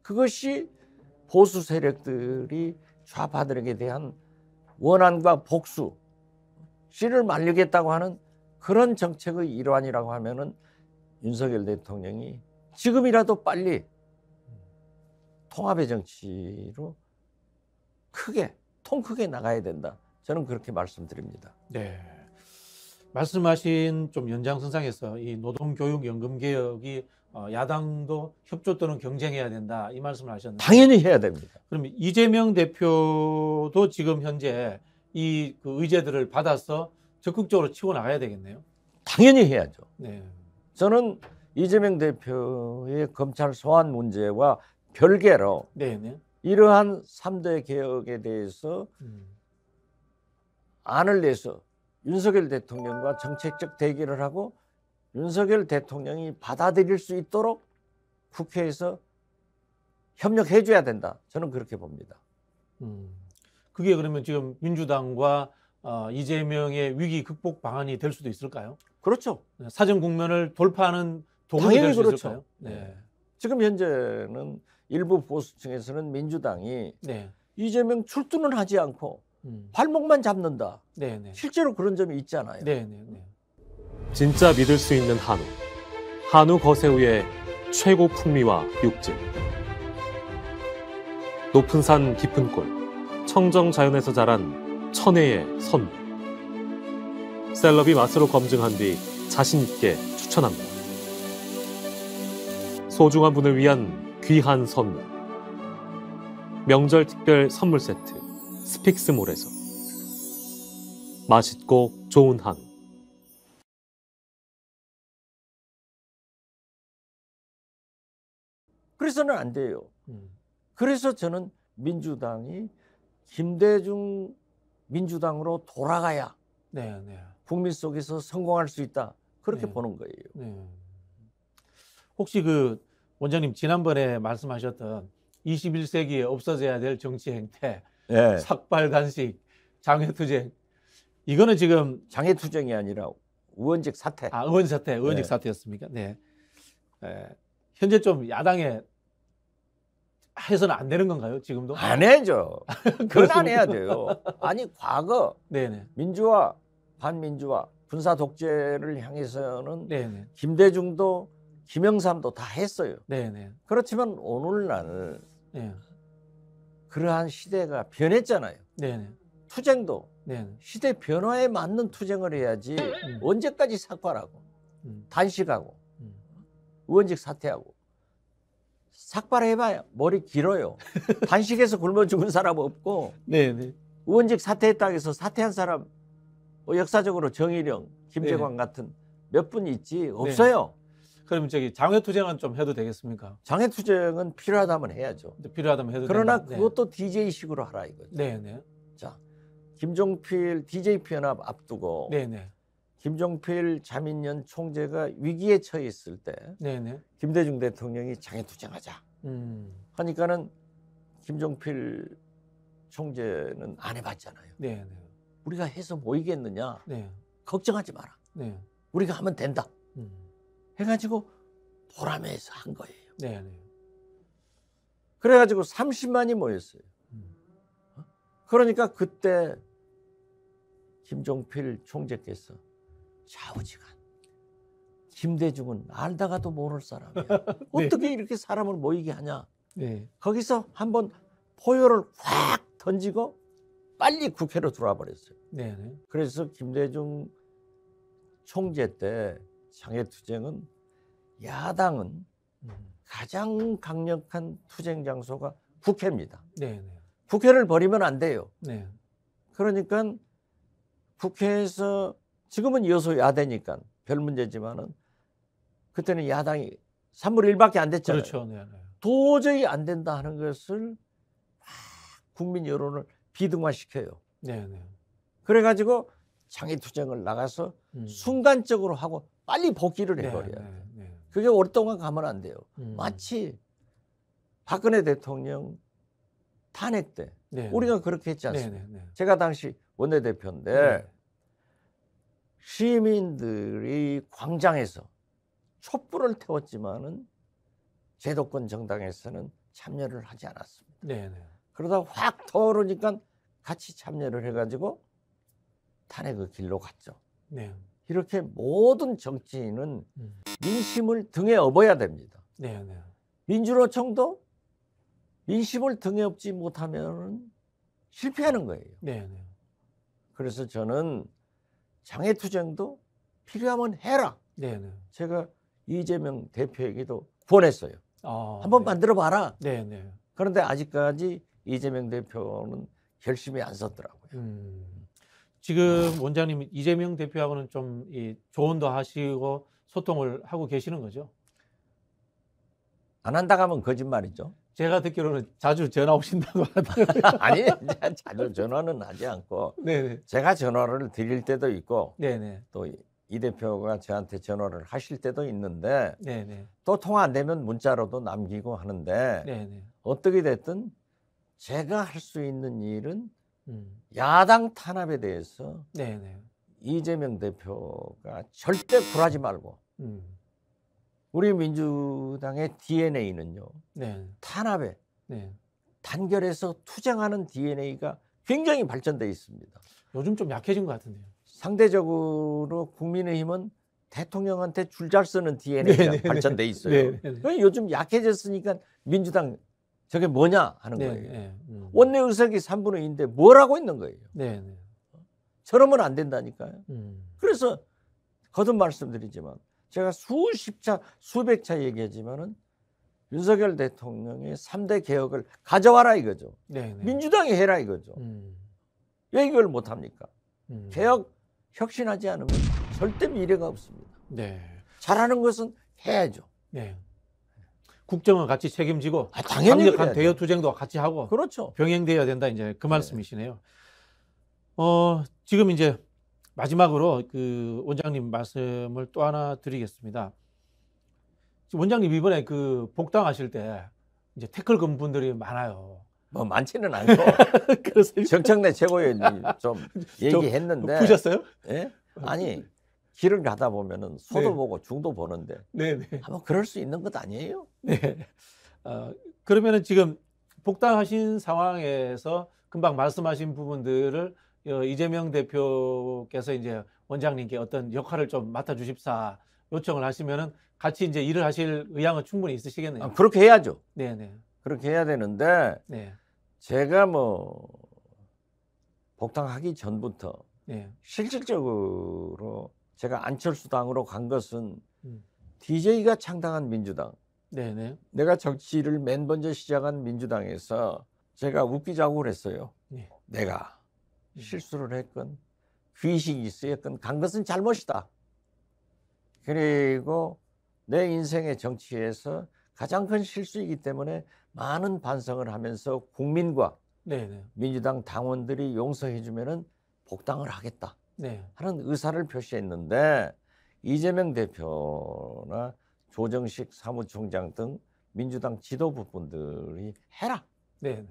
그것이 보수 세력들이 좌파들에게 대한 원한과 복수, 씨를 말리겠다고 하는 그런 정책의 일환이라고 하면은 윤석열 대통령이 지금이라도 빨리 통합의 정치로 크게, 통크게 나가야 된다. 저는 그렇게 말씀드립니다. 네. 말씀하신 좀 연장선상에서 이 노동교육연금개혁이 야당도 협조 또는 경쟁해야 된다. 이 말씀을 하셨는데. 당연히 해야 됩니다. 그럼 이재명 대표도 지금 현재 이 그 의제들을 받아서 적극적으로 치고 나가야 되겠네요. 당연히 해야죠. 네. 저는 이재명 대표의 검찰 소환 문제와 별개로 네네. 이러한 3대 개혁에 대해서 안을 내서 윤석열 대통령과 정책적 대결을 하고 윤석열 대통령이 받아들일 수 있도록 국회에서 협력해 줘야 된다. 저는 그렇게 봅니다. 그게 그러면 지금 민주당과 이재명의 위기 극복 방안이 될 수도 있을까요? 그렇죠. 사정 국면을 돌파하는 도구가 될 수 그렇죠. 있을까요? 네. 지금 현재는 일부 보수층에서는 민주당이 네. 이재명 출두는 하지 않고 발목만 잡는다. 네네. 실제로 그런 점이 있잖아요. 네네. 진짜 믿을 수 있는 한우. 한우 거세우의 최고 풍미와 육즙. 높은 산 깊은 꼴. 청정 자연에서 자란 천혜의 선물. 셀럽이 맛으로 검증한 뒤 자신 있게 추천합니다. 소중한 분을 위한 귀한 선물. 명절 특별 선물 세트 스픽스몰에서 맛있고 좋은 한우. 그래서는 안 돼요. 그래서 저는 민주당이 김대중 민주당으로 돌아가야 네, 네. 국민 속에서 성공할 수 있다. 그렇게 네. 보는 거예요. 네. 혹시 그 원장님 지난번에 말씀하셨던 21세기에 없어져야 될 정치 행태, 네. 삭발 단식, 장외투쟁 이거는 지금 장외투쟁이 아니라 의원직 사퇴. 아 의원직 네. 사퇴였습니까? 네. 현재 좀 야당에 해서는 안 되는 건가요? 지금도? 안 해죠. 그건 안 해야 돼요. 아니 과거 네네. 민주화, 반민주화, 군사 독재를 향해서는 네네. 김대중도 김영삼도 다 했어요. 네네. 그렇지만 오늘날 네. 그러한 시대가 변했잖아요. 네네. 투쟁도 네네. 시대 변화에 맞는 투쟁을 해야지 언제까지 삭발하고 단식하고 의원직 사퇴하고 삭발해봐야 머리 길어요. 단식해서 굶어 죽은 사람 없고 네네. 의원직 사퇴했다고 해서 사퇴한 사람 뭐 역사적으로 정의령, 김재관 네네. 같은 몇 분 있지 없어요. 네네. 그러면 저기 장외투쟁은 좀 해도 되겠습니까? 장외투쟁은 필요하다면 해야죠. 필요하다면 해도 그러나 된다. 그것도 네. DJ식으로 하라 이거죠. 네네. 자, 김종필 DJ 연합 앞두고 네네. 김종필 자민련 총재가 위기에 처해 있을 때 네네. 김대중 대통령이 장외투쟁하자. 하니까는 김종필 총재는 안 해봤잖아요. 네, 네. 우리가 해서 뭐이겠느냐? 네. 걱정하지 마라. 네. 우리가 하면 된다. 해가지고 보람에서 한 거예요. 네, 네. 그래가지고 30만이 모였어요. 그러니까 그때 김종필 총재께서 좌우지간 김대중은 알다가도 모를 사람이야. 네. 어떻게 이렇게 사람을 모이게 하냐. 네. 거기서 한번 포효를 확 던지고 빨리 국회로 들어와 버렸어요. 네. 그래서 김대중 총재 때 장외투쟁은 야당은 가장 강력한 투쟁 장소가 국회입니다. 네. 국회를 버리면 안 돼요. 네. 그러니까 국회에서 지금은 여소야대니까 별 문제지만은 그때는 야당이 3분의 1밖에 안 됐잖아요. 그렇죠. 네, 네. 도저히 안 된다 하는 것을 막 국민 여론을 비등화시켜요. 네, 네. 그래가지고 장외투쟁을 나가서 순간적으로 하고 빨리 복귀를 해버려요. 네, 네, 네. 그게 오랫동안 가면 안 돼요. 마치 박근혜 대통령 탄핵 때 네, 우리가 네. 그렇게 했지 않습니까? 네, 네, 네. 제가 당시 원내대표인데 네. 시민들이 광장에서 촛불을 태웠지만은 제도권 정당에서는 참여를 하지 않았습니다. 네, 네. 그러다 확 터오르니까 같이 참여를 해가지고 탄핵의 길로 갔죠. 네. 이렇게 모든 정치인은 민심을 등에 업어야 됩니다. 네, 네. 민주노총도 민심을 등에 업지 못하면 실패하는 거예요. 네, 네. 그래서 저는 장애투쟁도 필요하면 해라. 네, 네. 제가 이재명 대표에게도 권했어요. 아, 한번 네. 만들어봐라. 네, 네. 그런데 아직까지 이재명 대표는 결심이 안 섰더라고요. 지금 원장님 이재명 대표하고는 좀 조언도 하시고 소통을 하고 계시는 거죠? 안 한다고 하면 거짓말이죠. 제가 듣기로는 자주 전화 오신다고 하더라고요. 아니, 자주 전화는 하지 않고 네네. 제가 전화를 드릴 때도 있고 또 이 대표가 저한테 전화를 하실 때도 있는데 네네. 또 통화 안 되면 문자로도 남기고 하는데 네네. 어떻게 됐든 제가 할 수 있는 일은 야당 탄압에 대해서 네네. 이재명 대표가 절대 굴하지 말고 우리 민주당의 DNA는요. 네. 탄압에 네. 단결해서 투쟁하는 DNA가 굉장히 발전돼 있습니다. 요즘 좀 약해진 것 같은데요. 상대적으로 국민의힘은 대통령한테 줄 잘 쓰는 DNA가 네네. 발전돼 있어요. 네네. 요즘 약해졌으니까 민주당 저게 뭐냐 하는 네네. 거예요. 원내의석이 3분의 2인데 뭘 하고 있는 거예요. 네네. 저러면 안 된다니까요. 그래서 거듭 말씀드리지만 제가 수십 차, 수백 차 얘기하지만은 윤석열 대통령의 3대 개혁을 가져와라 이거죠. 네네. 민주당이 해라 이거죠. 왜 이걸 못합니까? 개혁, 혁신하지 않으면 절대 미래가 없습니다. 네. 잘하는 것은 해야죠. 네. 국정을 같이 책임지고 아, 당연히 강력한 대여투쟁도 같이 하고 그렇죠. 병행되어야 된다 이제 그 말씀이시네요. 네. 지금 이제 마지막으로 그 원장님 말씀을 또 하나 드리겠습니다. 원장님 이번에 그 복당하실 때 이제 태클금 분들이 많아요. 뭐 많지는 않고 정청래 최고위원님 좀 얘기했는데 보셨어요? 예? 아니 길을 가다 보면은 소도 네. 보고 중도 보는데 네네. 아마 그럴 수 있는 것 아니에요? 네. 그러면은 지금 복당하신 상황에서 금방 말씀하신 부분들을 이재명 대표께서 이제 원장님께 어떤 역할을 좀 맡아주십사 요청을 하시면은 같이 이제 일을 하실 의향은 충분히 있으시겠네요. 아, 그렇게 해야죠. 네네. 그렇게 해야 되는데 네. 제가 뭐 복당하기 전부터 네. 실질적으로 제가 안철수 당으로 간 것은 DJ가 창당한 민주당, 네네. 내가 정치를 맨 먼저 시작한 민주당에서 제가 웃기자고 그랬어요. 네. 내가. 실수를 했건 귀식이 쓰였건 간 것은 잘못이다. 그리고 내 인생의 정치에서 가장 큰 실수이기 때문에 많은 반성을 하면서 국민과 네네. 민주당 당원들이 용서해 주면은 복당을 하겠다 네. 하는 의사를 표시했는데 이재명 대표나 조정식 사무총장 등 민주당 지도부분들이 해라. 네네.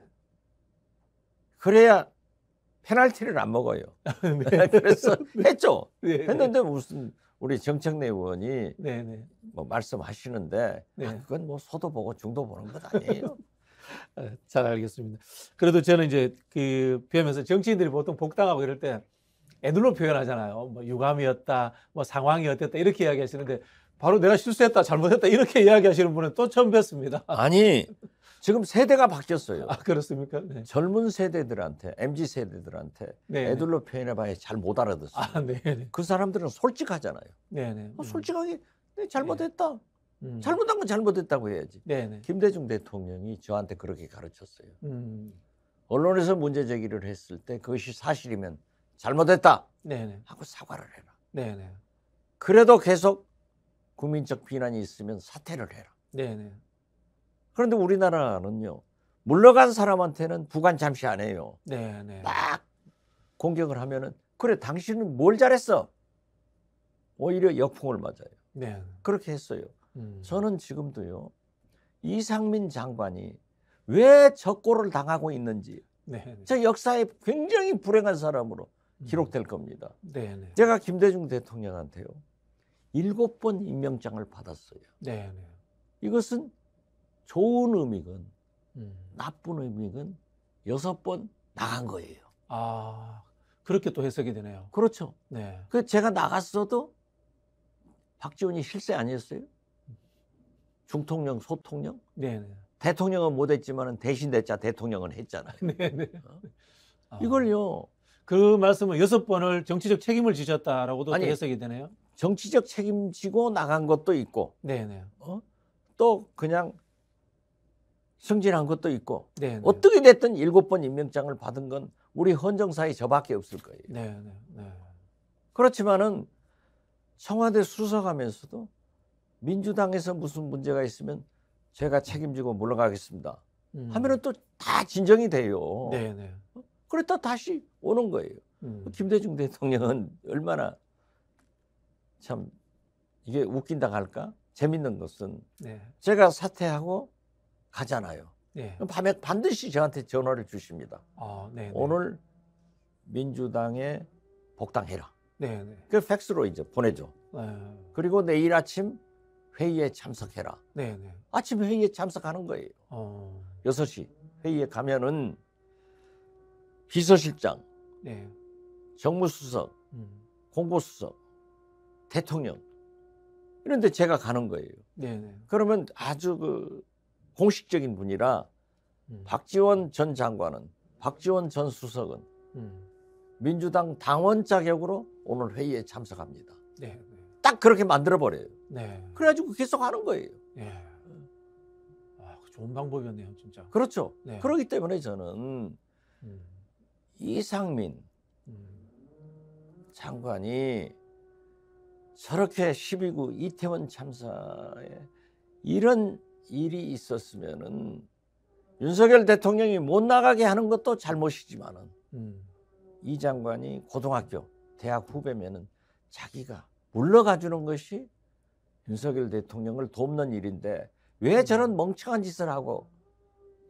그래야 페널티를 안 먹어요. 네. 그래서 했죠. 네, 했는데 무슨 우리 정청래 의원이 네, 네. 뭐 말씀하시는데 네. 아, 그건 뭐 소도 보고 중도 보는 것 아니에요. 잘 알겠습니다. 그래도 저는 이제 그 비하면서 정치인들이 보통 복당하고 이럴 때 애들로 표현하잖아요. 뭐 유감이었다, 뭐 상황이 어땠다 이렇게 이야기하시는데 바로 내가 실수했다, 잘못했다 이렇게 이야기하시는 분은 또 처음 뵀습니다. 아니 지금 세대가 바뀌었어요. 아 그렇습니까? 네. 젊은 세대들한테, MZ 세대들한테 네네. 애들로 표현해봐야 잘 못 알아듣어요. 아, 네네. 그 사람들은 솔직하잖아요. 네네. 솔직하게 네, 잘못했다. 네. 잘못한 건 잘못했다고 해야지. 네네. 김대중 대통령이 저한테 그렇게 가르쳤어요. 언론에서 문제 제기를 했을 때 그것이 사실이면 잘못했다 네네. 하고 사과를 해라. 네네. 그래도 계속 국민적 비난이 있으면 사퇴를 해라. 네네. 그런데 우리나라는요. 물러간 사람한테는 부관 잠시 안 해요. 네네. 막 공격을 하면은 그래 당신은 뭘 잘했어? 오히려 역풍을 맞아요. 네네. 그렇게 했어요. 저는 지금도요. 이상민 장관이 왜 적고를 당하고 있는지 네네. 저 역사에 굉장히 불행한 사람으로 기록될 겁니다. 네네. 제가 김대중 대통령한테요. 7번 임명장을 받았어요. 네네. 이것은 좋은 의미건 나쁜 의미건 6번 나간 거예요. 아 그렇게 또 해석이 되네요. 그렇죠. 네. 그 제가 나갔어도 박지원이 실세 아니었어요? 중통령, 소통령? 네네. 대통령은 못했지만 대신 됐자 대통령은 했잖아요. 네네. 어? 이걸요. 그 말씀은 6번을 정치적 책임을 지셨다라고도 아니, 해석이 되네요. 정치적 책임지고 나간 것도 있고 네네. 어? 또 그냥 승진한 것도 있고 네네. 어떻게 됐든 7번 임명장을 받은 건 우리 헌정사에 저밖에 없을 거예요. 네네. 네. 그렇지만은 청와대 수석하면서도 민주당에서 무슨 문제가 있으면 제가 책임지고 물러가겠습니다. 하면은 또 다 진정이 돼요. 네네. 그랬다 다시 오는 거예요. 김대중 대통령은 얼마나 참 이게 웃긴다 할까? 재밌는 것은 네. 제가 사퇴하고 가잖아요. 네. 밤에 반드시 저한테 전화를 주십니다. 아, 오늘 민주당에 복당해라. 네네. 그 팩스로 이제 보내죠. 네. 그리고 내일 아침 회의에 참석해라. 네네. 아침 회의에 참석하는 거예요. 6시 회의에 가면은 비서실장, 네. 정무수석, 공보수석, 대통령 이런데 제가 가는 거예요. 네네. 그러면 아주 그 공식적인 분이라 박지원 전 장관은 박지원 전 수석은 민주당 당원 자격으로 오늘 회의에 참석합니다. 네네. 딱 그렇게 만들어버려요. 네. 그래가지고 계속 하는 거예요. 네. 아, 좋은 방법이었네요, 진짜. 그렇죠. 네. 그렇기 때문에 저는 이상민 장관이 저렇게 12구 이태원 참사에 이런 일이 있었으면은 윤석열 대통령이 못 나가게 하는 것도 잘못이지만은 이 장관이 고등학교, 대학 후배면은 자기가 물러가주는 것이 윤석열 대통령을 돕는 일인데 왜 저런 멍청한 짓을 하고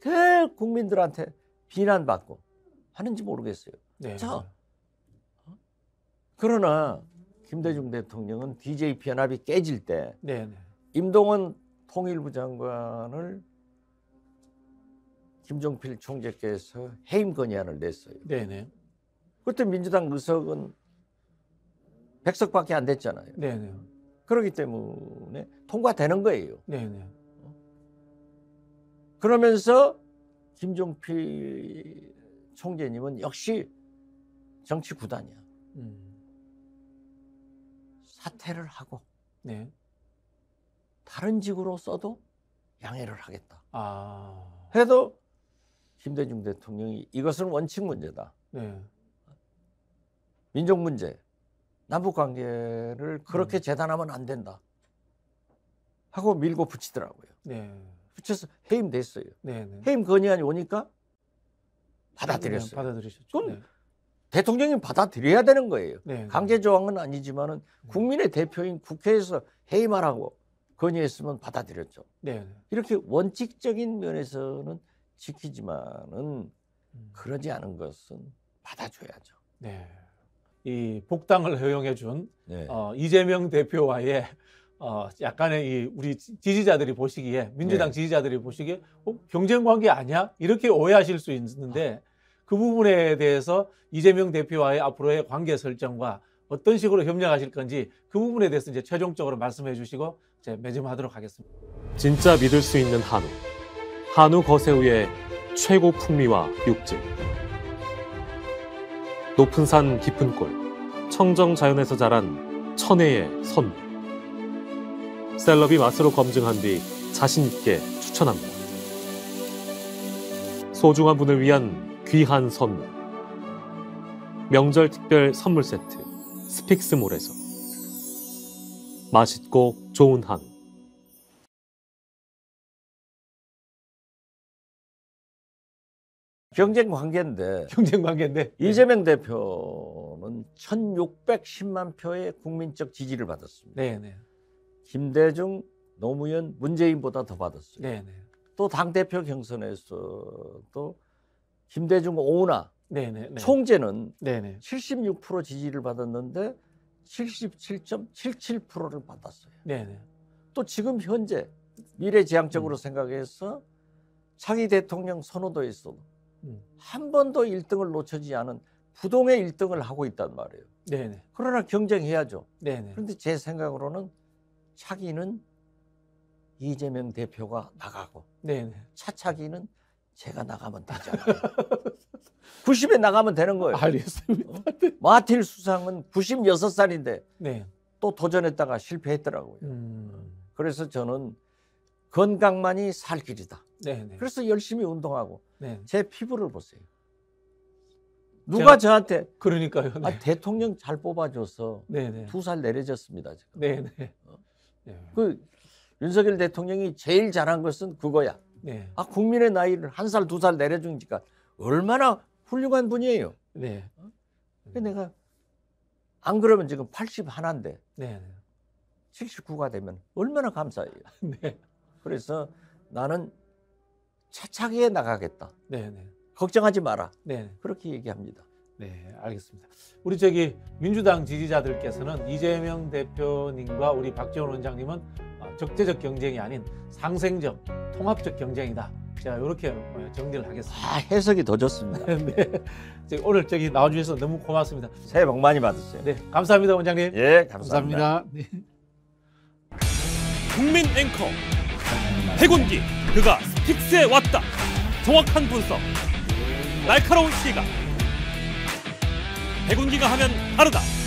그 국민들한테 비난받고 하는지 모르겠어요. 네. 자, 그러나 김대중 대통령은 DJP 연합이 깨질 때 네. 임동은 통일부 장관을 김종필 총재께서 해임 건의안을 냈어요. 네. 그때 민주당 의석은 100석밖에 안 됐잖아요. 네네. 그렇기 때문에 통과되는 거예요. 네네. 그러면서 김종필 총재님은 역시 정치 구단이야. 사퇴를 하고 네. 다른 직으로 써도 양해를 하겠다. 아... 해도 김대중 대통령이 이것은 원칙 문제다. 네. 민족 문제. 남북관계를 그렇게 재단하면 안 된다 하고 밀고 붙이더라고요. 네. 붙여서 해임됐어요. 네네. 해임 건의안이 오니까 받아들였어요. 받아들이셨죠. 그건 네. 대통령이 받아들여야 되는 거예요. 네네. 강제조항은 아니지만은 국민의 대표인 국회에서 해임하라고 건의했으면 받아들였죠. 네네. 이렇게 원칙적인 면에서는 지키지만은 그러지 않은 것은 받아줘야죠. 네. 이 복당을 허용해준 네. 이재명 대표와의 약간의 이 우리 지지자들이 보시기에 민주당 네. 지지자들이 보시기에 경쟁 관계 아니야? 이렇게 오해하실 수 있는데 그 부분에 대해서 이재명 대표와의 앞으로의 관계 설정과 어떤 식으로 협력하실 건지 그 부분에 대해서 이제 최종적으로 말씀해 주시고 이제 매짐하도록 하겠습니다. 진짜 믿을 수 있는 한우. 한우 거세우의 최고 풍미와 육질. 높은 산 깊은 골, 청정 자연에서 자란 천혜의 선물. 셀럽이 맛으로 검증한 뒤 자신 있게 추천합니다. 소중한 분을 위한 귀한 선물. 명절 특별 선물 세트 스픽스몰에서. 맛있고 좋은 한우. 경쟁 관계인데. 경쟁 관계인데. 이재명 네. 대표는 1,610만 표의 국민적 지지를 받았습니다. 네, 네. 김대중, 노무현, 문재인보다 더 받았어요. 네, 네. 또 당대표 경선에서도 김대중, 오은하 네, 네, 네. 총재는 네, 네. 76% 지지를 받았는데 77.77%를 받았어요. 네, 네. 또 지금 현재 미래지향적으로 생각해서 차기 대통령 선호도에서도 한 번도 1등을 놓쳐지 않은 부동의 1등을 하고 있단 말이에요. 네네. 그러나 경쟁해야죠. 네네. 그런데 제 생각으로는 차기는 이재명 대표가 나가고 네네. 차차기는 제가 나가면 되잖아요. 90에 나가면 되는 거예요. 알겠습니다. 마틴 수상은 96살인데 네. 또 도전했다가 실패했더라고요. 그래서 저는 건강만이 살 길이다. 네네. 그래서 열심히 운동하고 네. 제 피부를 보세요. 누가 저한테 그러니까요. 네. 아, 대통령 잘 뽑아줘서 2살 내려졌습니다. 지금. 그 윤석열 대통령이 제일 잘한 것은 그거야. 네. 아, 국민의 나이를 1살 2살 내려주니까 얼마나 훌륭한 분이에요. 네. 내가 안 그러면 지금 81인데 네. 79가 되면 얼마나 감사해요. 네. 그래서 나는 차차기에 나가겠다. 네네. 걱정하지 마라. 네네. 그렇게 얘기합니다. 네, 알겠습니다. 우리 저기 민주당 지지자들께서는 이재명 대표님과 우리 박지원 원장님은 적대적 경쟁이 아닌 상생적, 통합적 경쟁이다. 자, 이렇게 정리를 하겠습니다. 아, 해석이 더 좋습니다. 네. 오늘 저기 나와주셔서 너무 고맙습니다. 새해 복 많이 받으세요. 네, 감사합니다, 원장님. 예, 감사합니다. 감사합니다. 네. 국민 앵커 백운기 그가 스픽스에 왔다. 정확한 분석, 날카로운 시각. 백운기가 하면 다르다.